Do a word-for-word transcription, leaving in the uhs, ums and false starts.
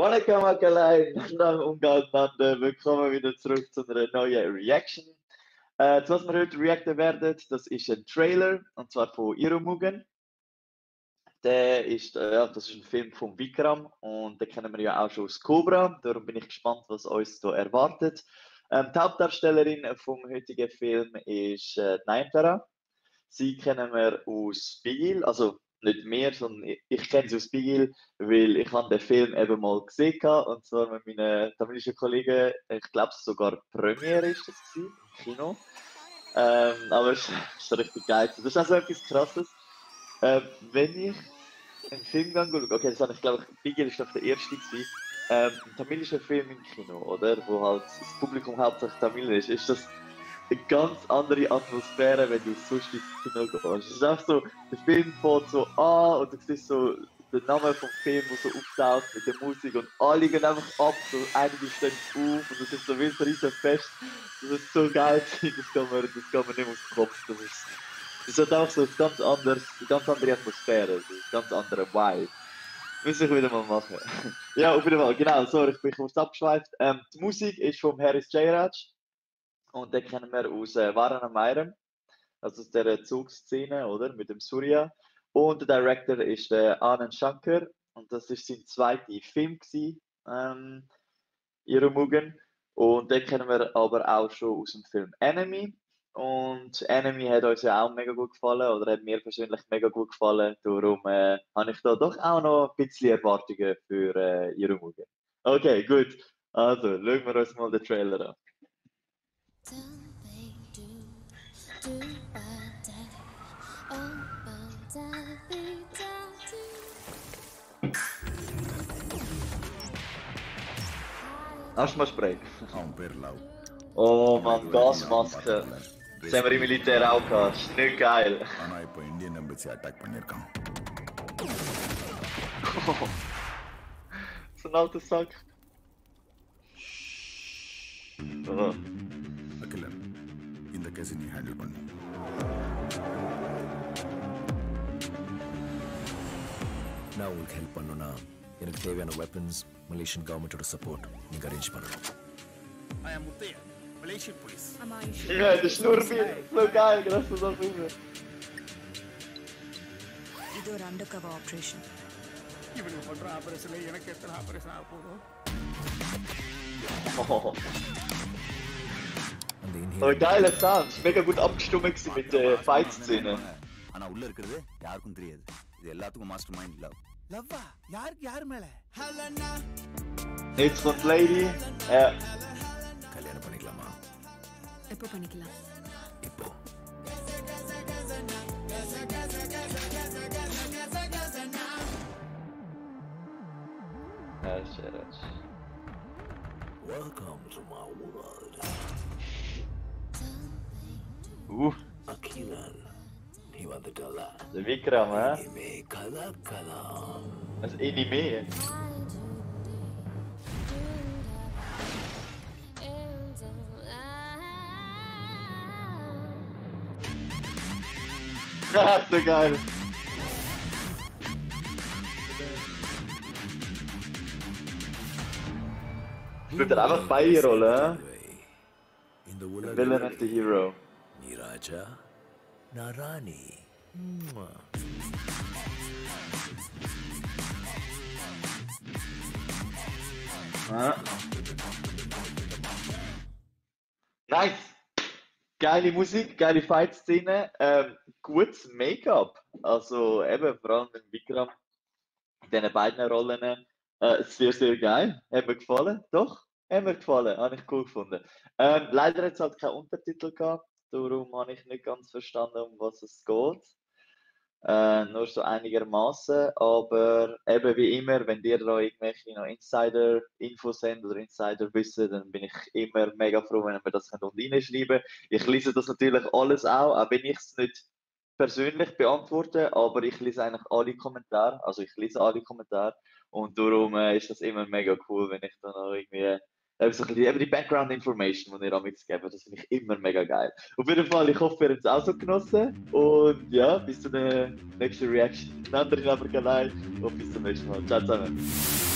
Vanakkam Akkalai, Nanda, willkommen wieder zurück zu einer neuen Reaction. Äh, was wir heute reacten werden, das ist ein Trailer, und zwar von Iru Mugan. Der ist, äh, das ist ein Film von Vikram, und den kennen wir ja auch schon aus Kobra, darum bin ich gespannt, was uns da erwartet. Ähm, die Hauptdarstellerin vom heutigen Film ist äh, Nayanthara. Sie kennen wir aus Bigil, also nicht mehr, sondern ich, ich kenne sie aus Bigil, weil ich habe den Film eben mal gesehen habe, und zwar mit meinen tamilischen Kollegen, ich glaube sogar Premiere ist das gewesen, im Kino. Ähm, aber es ist richtig geil. Das ist auch so etwas Krasses. Ähm, wenn ich einen Film schaue, okay, das habe ich glaube, Bigil ist doch der erste gewesen, ähm, ein tamilischer Film im Kino, oder? Wo halt das Publikum hauptsächlich Tamil ist, ist das eine ganz andere Atmosphäre, wenn du sonst ins Kino gehst. Es ist einfach so, der Film fängt so an und du siehst so den Namen vom Film, der so auftaucht mit der Musik, und alle gehen einfach ab, so einige stehen auf und das ist so wie ein riesen Fest. Das ist so geil, das kann man, das kann man nicht aus dem Kopf. Das ist, das ist einfach so ein ganz anderes, eine ganz andere Atmosphäre, also ein ganz anderer Vibe. Muss ich wieder mal machen. Ja, auf jeden Fall, genau, sorry, ich bin kurz abgeschweift. Ähm, die Musik ist vom Harris Jayaraj. Und den kennen wir aus äh, Varanam Mayam, also aus der Zugszene, oder? Mit dem Surya. Und der Director ist äh, Anand Shankar. Und das war sein zweiter Film, ähm, Iru Mugan. Und den kennen wir aber auch schon aus dem Film Enemy. Und Enemy hat uns ja auch mega gut gefallen, oder hat mir persönlich mega gut gefallen. Darum äh, habe ich da doch auch noch ein bisschen Erwartungen für äh, Iru Mugan. Okay, gut. Also, schauen wir uns mal den Trailer an. Tell me, do, do I die? Oh, will I be dying? Asthma Spray. Oh man, Gasmaske. Das haben wir im Militär auch gehabt. Das ist nicht geil. Oh. So ein alter Sack. Oh. Now we'll help on now. In Octavian weapons, Malaysian government to support. Nick arrange Pano. I am Mutia, Malaysian police. I'm Ayush. Yeah, the Snurby. So geil, gracias a Dios. This is an undercover operation. Even if I drop this, I'm going to get an operation. So geiler Tanz, mega gut abgestimmt mit der Fight-Szene. Jetzt kommt Lady. Ja. Welcome to my world. Uh. Der Vikram, hä? Das ist Enemy. Das ist so geil. Spielt er einfach bei ihr, oder? The villain and the hero. Niraja Narani. Ah. Nice! Geile Musik, geile Fight-Szene, ähm, gutes Make-up. Also eben vor allem mit Vikram in diesen beiden Rollen. Äh, sehr, sehr geil. Hat mir gefallen, doch? Hat mir gefallen, habe ich cool gefunden. Ähm, leider hat es halt keinen Untertitel gehabt, darum habe ich nicht ganz verstanden, um was es geht. Äh, nur so einigermaßen, aber eben wie immer, wenn ihr da irgendwelche noch Insider-Infos habt oder Insider-Wissen, dann bin ich immer mega froh, wenn wir das reinschreiben könnt. Ich lese das natürlich alles auch, auch wenn ich es nicht persönlich beantworte, aber ich lese eigentlich alle Kommentare, also ich lese alle Kommentare, und darum äh, ist das immer mega cool, wenn ich dann noch irgendwie so ein bisschen die Background-Information, die ihr auch mitgeben, das finde ich immer mega geil. Auf jeden Fall, ich hoffe, ihr habt es auch so genossen. Und ja, bis zur nächsten Reaction. Nayanthara, aber geil. Und bis zum nächsten Mal. Ciao zusammen.